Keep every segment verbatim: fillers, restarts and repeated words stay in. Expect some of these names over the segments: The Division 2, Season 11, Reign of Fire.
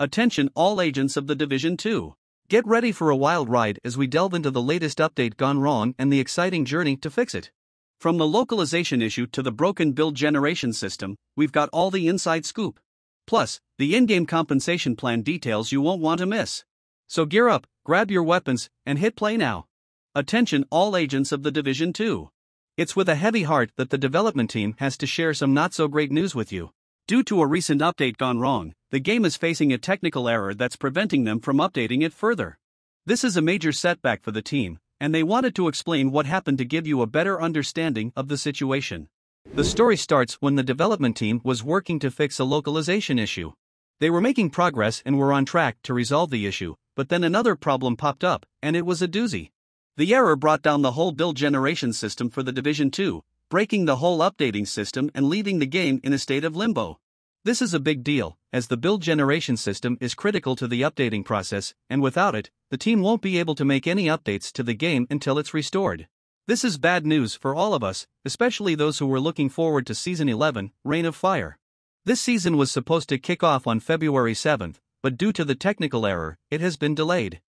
Attention all agents of The Division two. Get ready for a wild ride as we delve into the latest update gone wrong and the exciting journey to fix it. From the localization issue to the broken build generation system, we've got all the inside scoop. Plus, the in-game compensation plan details you won't want to miss. So gear up, grab your weapons, and hit play now. Attention all agents of The Division two. It's with a heavy heart that the development team has to share some not-so-great news with you. Due to a recent update gone wrong, the game is facing a technical error that's preventing them from updating it further. This is a major setback for the team, and they wanted to explain what happened to give you a better understanding of the situation. The story starts when the development team was working to fix a localization issue. They were making progress and were on track to resolve the issue, but then another problem popped up, and it was a doozy. The error brought down the whole build generation system for The Division two, breaking the whole updating system and leaving the game in a state of limbo. This is a big deal, as the build generation system is critical to the updating process, and without it, the team won't be able to make any updates to the game until it's restored. This is bad news for all of us, especially those who were looking forward to Season eleven, Reign of Fire. This season was supposed to kick off on February seventh, but due to the technical error, it has been delayed.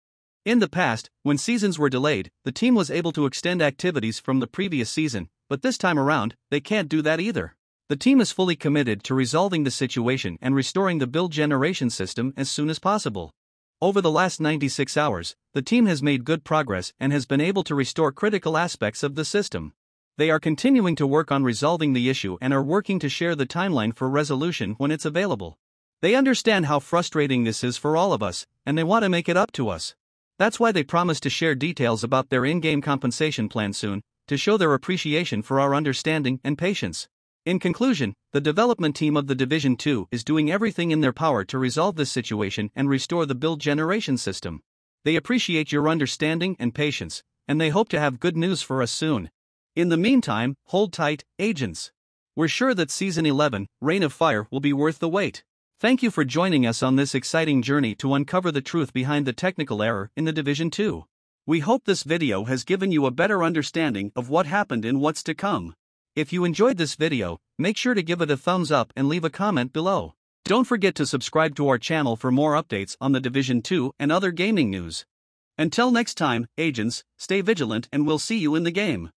In the past, when seasons were delayed, the team was able to extend activities from the previous season, but this time around, they can't do that either. The team is fully committed to resolving the situation and restoring the build generation system as soon as possible. Over the last ninety-six hours, the team has made good progress and has been able to restore critical aspects of the system. They are continuing to work on resolving the issue and are working to share the timeline for resolution when it's available. They understand how frustrating this is for all of us, and they want to make it up to us. That's why they promise to share details about their in-game compensation plan soon, to show their appreciation for our understanding and patience. In conclusion, the development team of The Division two is doing everything in their power to resolve this situation and restore the build generation system. They appreciate your understanding and patience, and they hope to have good news for us soon. In the meantime, hold tight, agents. We're sure that Season eleven, Reign of Fire, will be worth the wait. Thank you for joining us on this exciting journey to uncover the truth behind the technical error in The Division two. We hope this video has given you a better understanding of what happened and what's to come. If you enjoyed this video, make sure to give it a thumbs up and leave a comment below. Don't forget to subscribe to our channel for more updates on The Division two and other gaming news. Until next time, agents, stay vigilant and we'll see you in the game.